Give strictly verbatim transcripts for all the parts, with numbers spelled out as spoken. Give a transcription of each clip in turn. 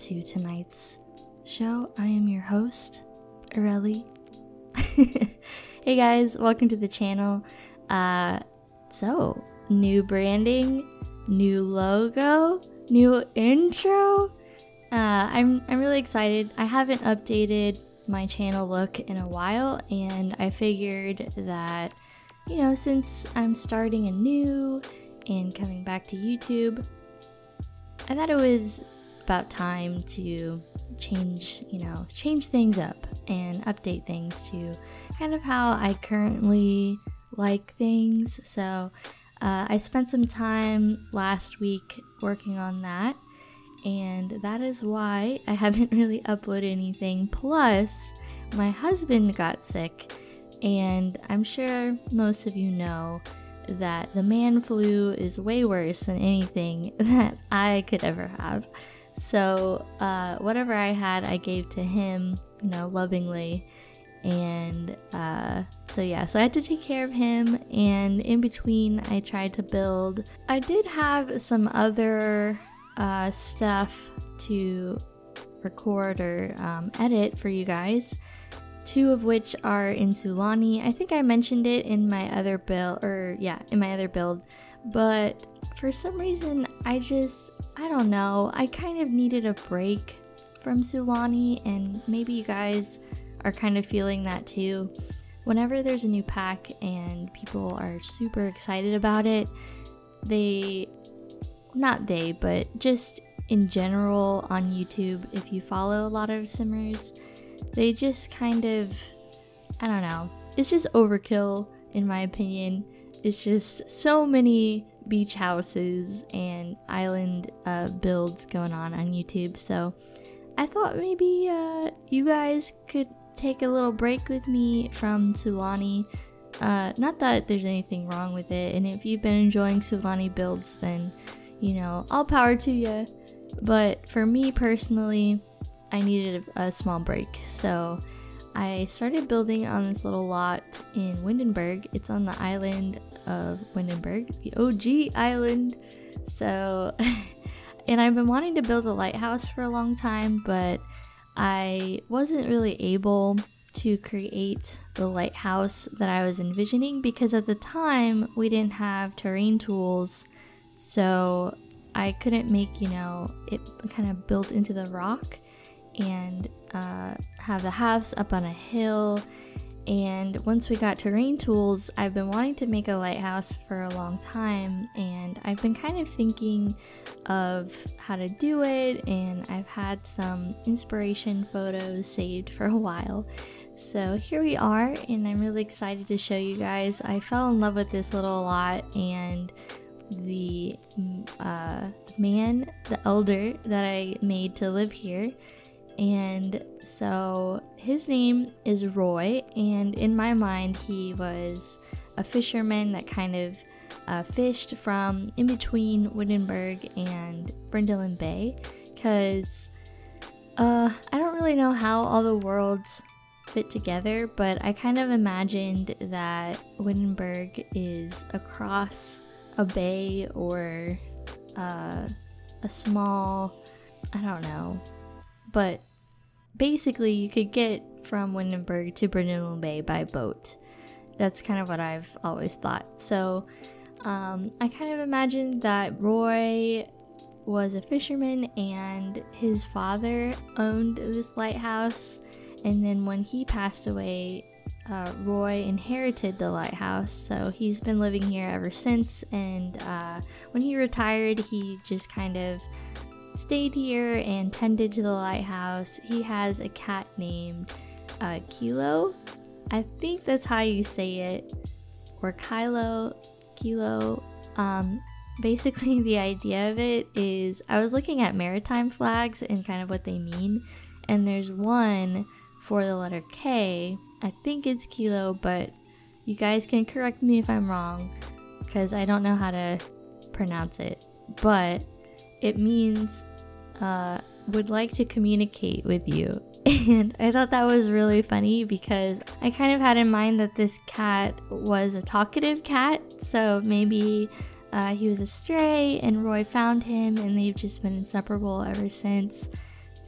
to tonight's show. I am your host, Aurelie. Hey guys, welcome to the channel. Uh, so, new branding, new logo, new intro. Uh, I'm, I'm really excited. I haven't updated my channel look in a while, and I figured that, you know, since I'm starting anew and coming back to YouTube, I thought it was about time to change, you know, change things up and update things to kind of how I currently like things. So uh, I spent some time last week working on that, and that is why I haven't really uploaded anything. Plus, my husband got sick, and I'm sure most of you know that the man flu is way worse than anything that I could ever have. So uh, whatever I had, I gave to him, you know, lovingly. And uh, so yeah, so I had to take care of him, and in between I tried to build. I did have some other uh, stuff to record or um, edit for you guys, two of which are in Sulani. I think I mentioned it in my other build, or yeah, in my other build, but for some reason, I just, I don't know, I kind of needed a break from Sulani, and maybe you guys are kind of feeling that too. Whenever there's a new pack and people are super excited about it, they, not they, but just in general on YouTube, if you follow a lot of simmers, they just kind of, I don't know, it's just overkill in my opinion. It's just so many beach houses and island uh, builds going on on YouTube, so I thought maybe uh, you guys could take a little break with me from Sulani. Uh, not that there's anything wrong with it, and if you've been enjoying Sulani builds, then, you know, all power to you. But for me personally, I needed a small break, so I started building on this little lot in Windenburg. It's on the island of Windenburg, the O G island. So, and I've been wanting to build a lighthouse for a long time, but I wasn't really able to create the lighthouse that I was envisioning because at the time we didn't have terrain tools, so I couldn't make, you know, it kind of built into the rock and uh, have the house up on a hill. And once we got terrain tools, I've been wanting to make a lighthouse for a long time, and I've been kind of thinking of how to do it, and I've had some inspiration photos saved for a while. So here we are, and I'm really excited to show you guys. I fell in love with this little lot, and the uh, man, the elder that I made to live here, and so his name is Roy, and in my mind he was a fisherman that kind of uh, fished from in between Windenburg and Brindelin Bay, because uh, I don't really know how all the worlds fit together, but I kind of imagined that Windenburg is across a bay or uh, a small, I don't know, but basically, you could get from Windenburg to Brunel Bay by boat. That's kind of what I've always thought. So, um, I kind of imagined that Roy was a fisherman, and his father owned this lighthouse. And then when he passed away, uh, Roy inherited the lighthouse. So he's been living here ever since. And uh, when he retired, he just kind of stayed here and tended to the lighthouse. He has a cat named uh, Kylo. I think that's how you say it, or Kylo, Kylo. Um, basically, the idea of it is I was looking at maritime flags and kind of what they mean, and there's one for the letter K. I think it's Kylo, but you guys can correct me if I'm wrong because I don't know how to pronounce it, but it means, uh, would like to communicate with you. And I thought that was really funny because I kind of had in mind that this cat was a talkative cat. So maybe uh, he was a stray and Roy found him, and they've just been inseparable ever since.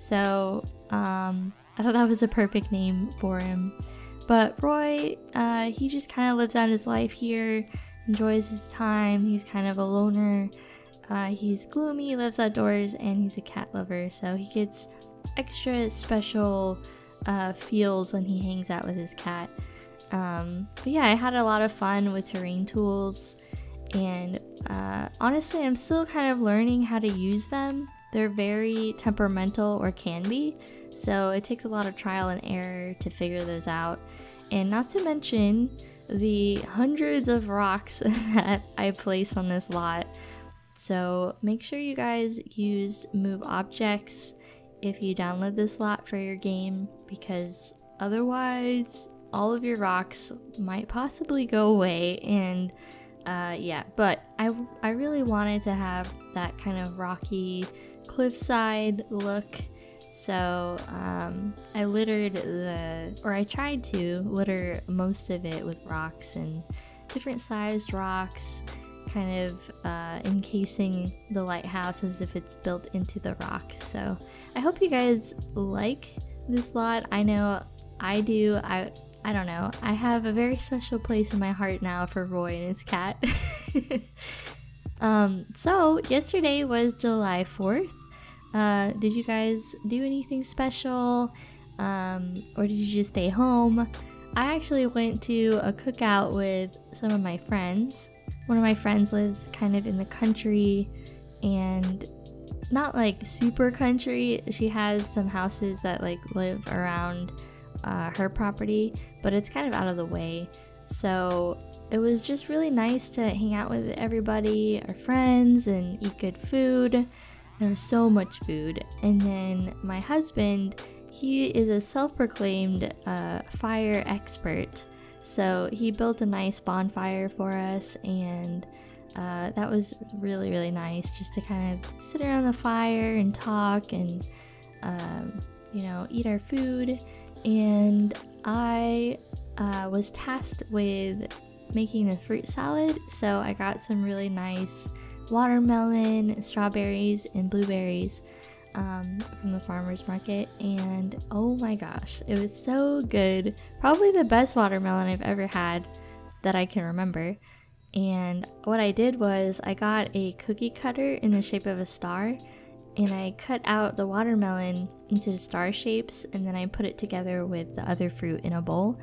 So um, I thought that was a perfect name for him. But Roy, uh, he just kind of lives out his life here, enjoys his time. He's kind of a loner. Uh, he's gloomy, he lives outdoors, and he's a cat lover, so he gets extra special uh, feels when he hangs out with his cat. Um, but yeah, I had a lot of fun with terrain tools, and uh, honestly, I'm still kind of learning how to use them. They're very temperamental, or can be, so it takes a lot of trial and error to figure those out. And not to mention the hundreds of rocks that I place on this lot. So make sure you guys use MoveObjects if you download this lot for your game, because otherwise all of your rocks might possibly go away. And uh, yeah, but I, I really wanted to have that kind of rocky cliffside look. So um, I littered the, or I tried to litter most of it with rocks and different sized rocks, kind of uh, encasing the lighthouse as if it's built into the rock. So I hope you guys like this lot. I know I do. I I don't know. I have a very special place in my heart now for Roy and his cat. um, so yesterday was July fourth. Uh, did you guys do anything special? Um, or did you just stay home? I actually went to a cookout with some of my friends. One of my friends lives kind of in the country, and not like super country. She has some houses that like live around uh, her property, but it's kind of out of the way. So it was just really nice to hang out with everybody, our friends, and eat good food. There was so much food. And then my husband, he is a self-proclaimed uh, fire expert. So he built a nice bonfire for us, and uh, that was really, really nice just to kind of sit around the fire and talk and, um, you know, eat our food. And I uh, was tasked with making a fruit salad, so I got some really nice watermelon, strawberries, and blueberries Um, from the farmer's market, and oh my gosh, it was so good. Probably the best watermelon I've ever had that I can remember. And what I did was I got a cookie cutter in the shape of a star, and I cut out the watermelon into star shapes, and then I put it together with the other fruit in a bowl.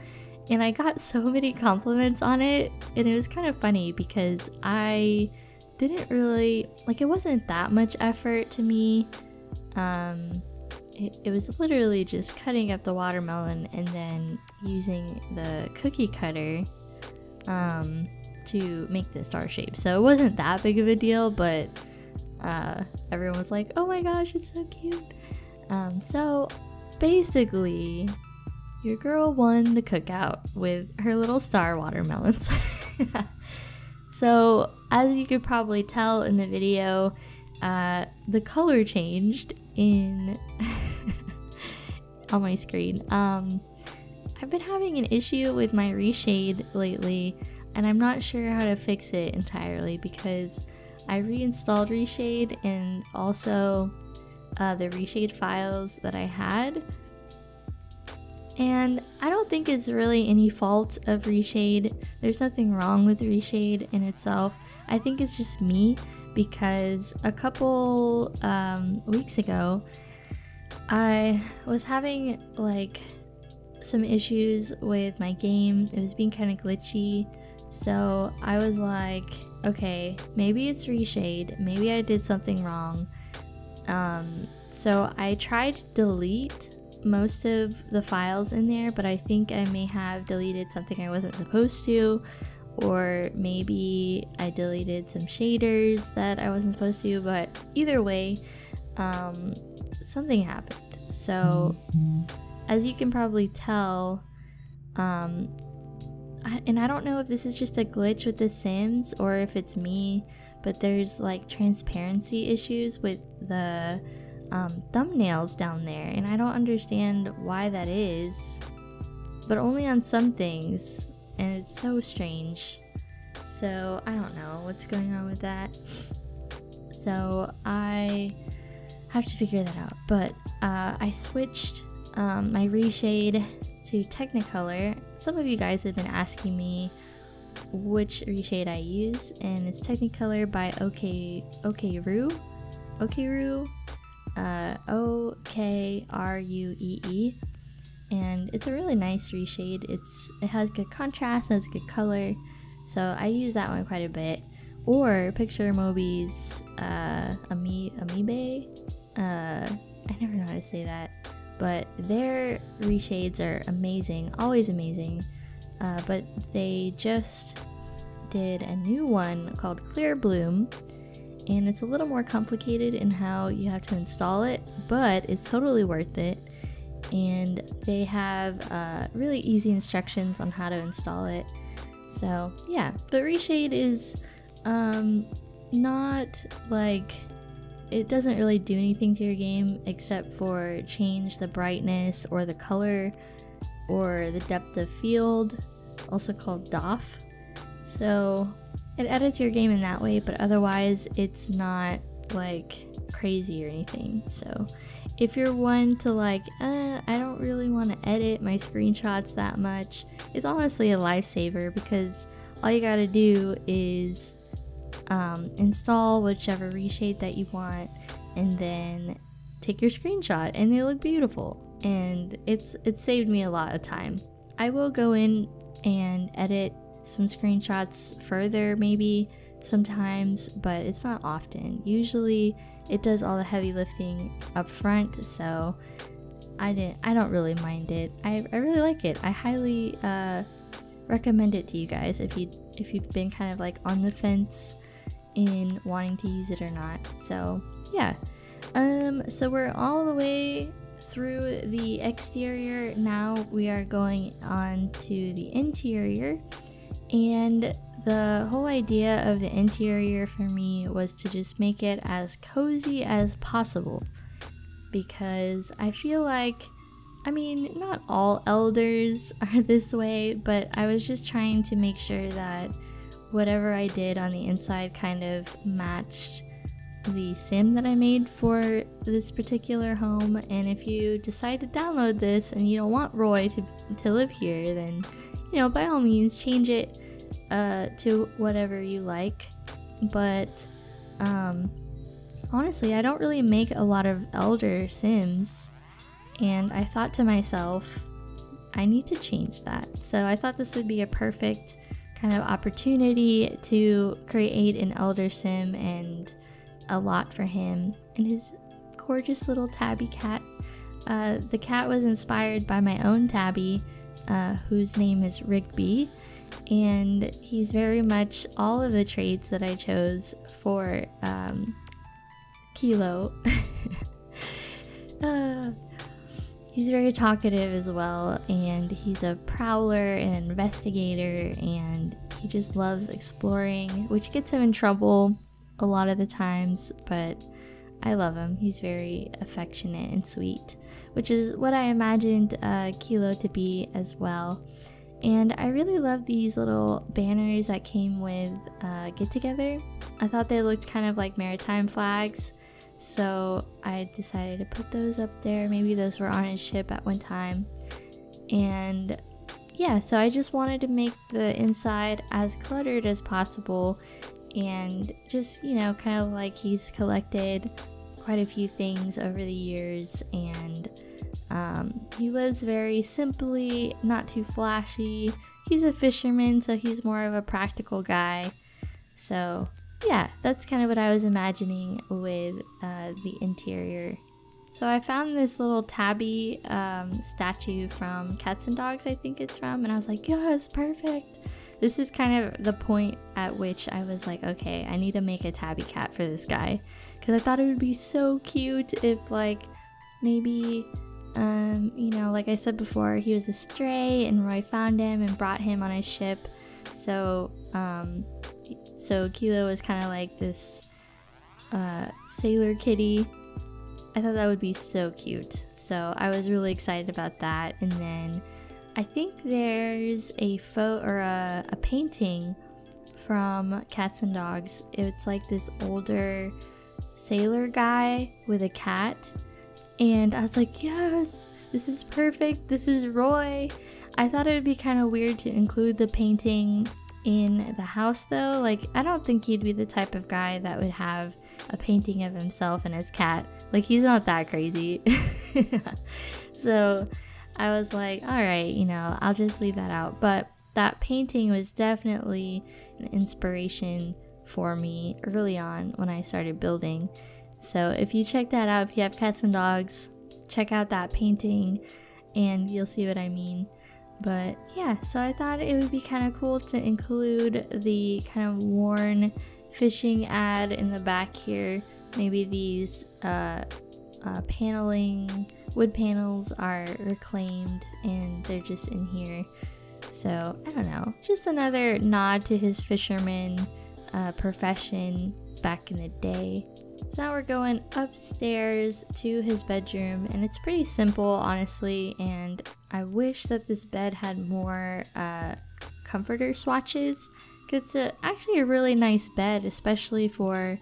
And I got so many compliments on it, and it was kind of funny because I didn't really, like, it wasn't that much effort to me. Um, it, it was literally just cutting up the watermelon and then using the cookie cutter um, to make the star shape. So it wasn't that big of a deal, but uh, everyone was like, oh my gosh, it's so cute. Um, so basically, your girl won the cookout with her little star watermelons. So as you could probably tell in the video, Uh, the color changed in on my screen. Um, I've been having an issue with my Reshade lately, and I'm not sure how to fix it entirely because I reinstalled Reshade, and also uh, the Reshade files that I had. And I don't think it's really any fault of Reshade. There's nothing wrong with Reshade in itself. I think it's just me, because a couple um, weeks ago I was having like some issues with my game. It was being kind of glitchy, so I was like, okay, maybe it's Reshade, maybe I did something wrong. Um, so I tried to delete most of the files in there, but I think I may have deleted something I wasn't supposed to, or maybe I deleted some shaders that I wasn't supposed to. But either way, um, something happened. So as you can probably tell, um, I, and I don't know if this is just a glitch with The Sims or if it's me, but there's like transparency issues with the um, thumbnails down there, and I don't understand why that is, but only on some things. And it's so strange. So I don't know what's going on with that. So I have to figure that out. But uh, I switched um, my Reshade to Technicolor. Some of you guys have been asking me which Reshade I use, and it's Technicolor by OKRUEE. OKRUEE, uh, O K R U E E, and it's a really nice reshade. It's it has good contrast, it has good color, so I use that one quite a bit. Or Picture Moby's uh, Ami Amiibe. Uh, I never know how to say that, but their reshades are amazing, always amazing. Uh, but they just did a new one called Clear Bloom, and it's a little more complicated in how you have to install it, but it's totally worth it. And they have uh, really easy instructions on how to install it. So yeah, but Reshade is um, not like, it doesn't really do anything to your game except for change the brightness or the color or the depth of field, also called doff. So it edits your game in that way, but otherwise it's not like crazy or anything. So if you're one to like, uh, I don't really want to edit my screenshots that much, it's honestly a lifesaver, because all you gotta do is um, install whichever reshade that you want and then take your screenshot and they look beautiful. And it's it saved me a lot of time. I will go in and edit some screenshots further maybe sometimes, but it's not often. Usually it does all the heavy lifting up front, so I didn't I don't really mind it. I, I really like it. I highly uh, recommend it to you guys if you if you've been kind of like on the fence in wanting to use it or not. So yeah. Um so we're all the way through the exterior. Now we are going on to the interior, and the whole idea of the interior for me was to just make it as cozy as possible, because I feel like, I mean, not all elders are this way, but I was just trying to make sure that whatever I did on the inside kind of matched the sim that I made for this particular home. And if you decide to download this and you don't want Roy to, to live here, then, you know, by all means change it uh, to whatever you like. But um, honestly, I don't really make a lot of elder sims, and I thought to myself, I need to change that. So I thought this would be a perfect kind of opportunity to create an elder sim and a lot for him and his gorgeous little tabby cat. Uh, the cat was inspired by my own tabby, uh, whose name is Rigby, and he's very much all of the traits that I chose for um, Kylo. uh, he's very talkative as well, and he's a prowler and an investigator, and he just loves exploring, which gets him in trouble a lot of the times, but I love him. He's very affectionate and sweet, which is what I imagined uh, Kylo to be as well. And I really love these little banners that came with uh, Get Together. I thought they looked kind of like maritime flags, so I decided to put those up there. Maybe those were on his ship at one time. And yeah, so I just wanted to make the inside as cluttered as possible, and just, you know, kind of like he's collected quite a few things over the years, and um, he lives very simply, not too flashy. He's a fisherman, so he's more of a practical guy. So yeah, that's kind of what I was imagining with uh, the interior. So I found this little tabby um, statue from Cats and Dogs, I think it's from, and I was like, yes, perfect. This is kind of the point at which I was like, okay, I need to make a tabby cat for this guy, because I thought it would be so cute if, like, maybe, um, you know, like I said before, he was a stray and Roy found him and brought him on his ship. So, um, so Kylo was kind of like this uh, sailor kitty. I thought that would be so cute. So I was really excited about that, and then I think there's a photo or a, a painting from Cats and Dogs. It's like this older sailor guy with a cat, and I was like, yes, this is perfect, this is Roy. I thought it would be kind of weird to include the painting in the house though. Like, I don't think he'd be the type of guy that would have a painting of himself and his cat. Like, he's not that crazy. So I was like, all right, you know, I'll just leave that out. But that painting was definitely an inspiration for me early on when I started building. So if you check that out, if you have Cats and Dogs, check out that painting and you'll see what I mean. But yeah, so I thought it would be kind of cool to include the kind of worn fishing ad in the back here. Maybe these uh, uh, paneling, wood panels are reclaimed and they're just in here. So I don't know, just another nod to his fisherman uh, profession back in the day. So now we're going upstairs to his bedroom, and it's pretty simple, honestly, and I wish that this bed had more uh, comforter swatches, because it's a, actually a really nice bed, especially for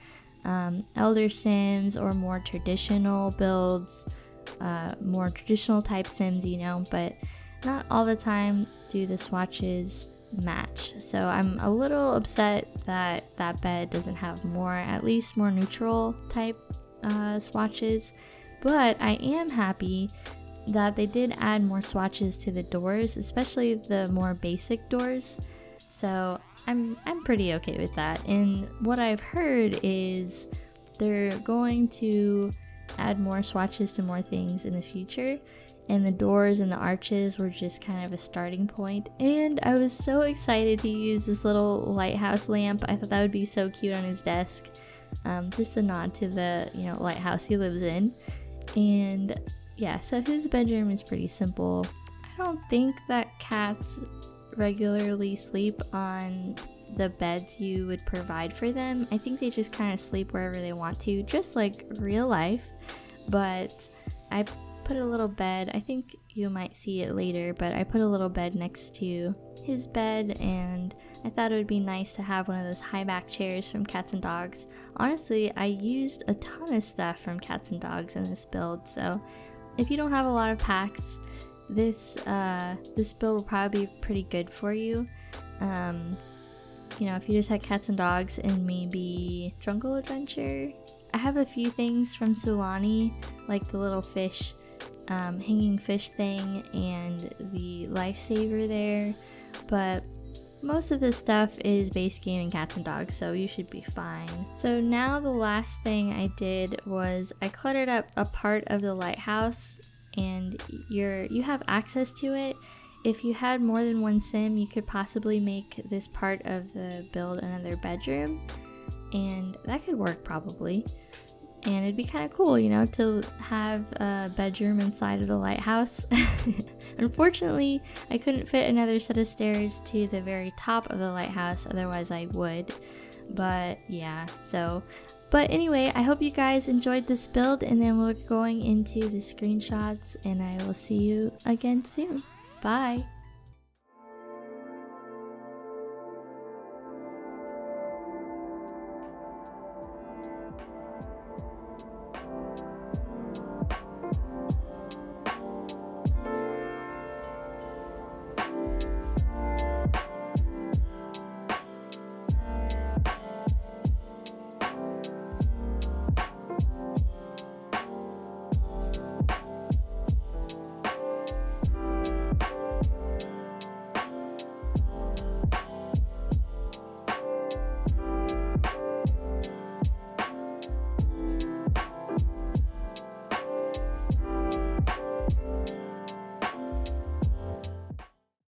um, elder sims or more traditional builds, uh, more traditional type sims, you know, but not all the time do the swatches match. So I'm a little upset that that bed doesn't have more, at least more neutral type uh, swatches, but I am happy that they did add more swatches to the doors, especially the more basic doors. So I'm, I'm pretty okay with that. And what I've heard is they're going to add more swatches to more things in the future, and the doors and the arches were just kind of a starting point. And I was so excited to use this little lighthouse lamp. I thought that would be so cute on his desk. Um, just a nod to the, you know, lighthouse he lives in. And yeah, so his bedroom is pretty simple. I don't think that cats regularly sleep on the beds you would provide for them. I think they just kind of sleep wherever they want to, just like real life. But I put a little bed, I think you might see it later, but I put a little bed next to his bed, and I thought it would be nice to have one of those high back chairs from Cats and Dogs. Honestly, I used a ton of stuff from Cats and Dogs in this build, so if you don't have a lot of packs, this uh, this build will probably be pretty good for you. Um, you know, if you just had Cats and Dogs and maybe Jungle Adventure. I have a few things from Sulani, like the little fish, um, hanging fish thing and the lifesaver there, but most of this stuff is base game and Cats and Dogs, so you should be fine. So now the last thing I did was I cluttered up a part of the lighthouse, and you're, you have access to it. If you had more than one sim, you could possibly make this part of the build another bedroom, and that could work probably. And it'd be kind of cool, you know, to have a bedroom inside of the lighthouse. Unfortunately, I couldn't fit another set of stairs to the very top of the lighthouse, otherwise I would. But yeah, so, but anyway, I hope you guys enjoyed this build, and then we're going into the screenshots, and I will see you again soon. Bye!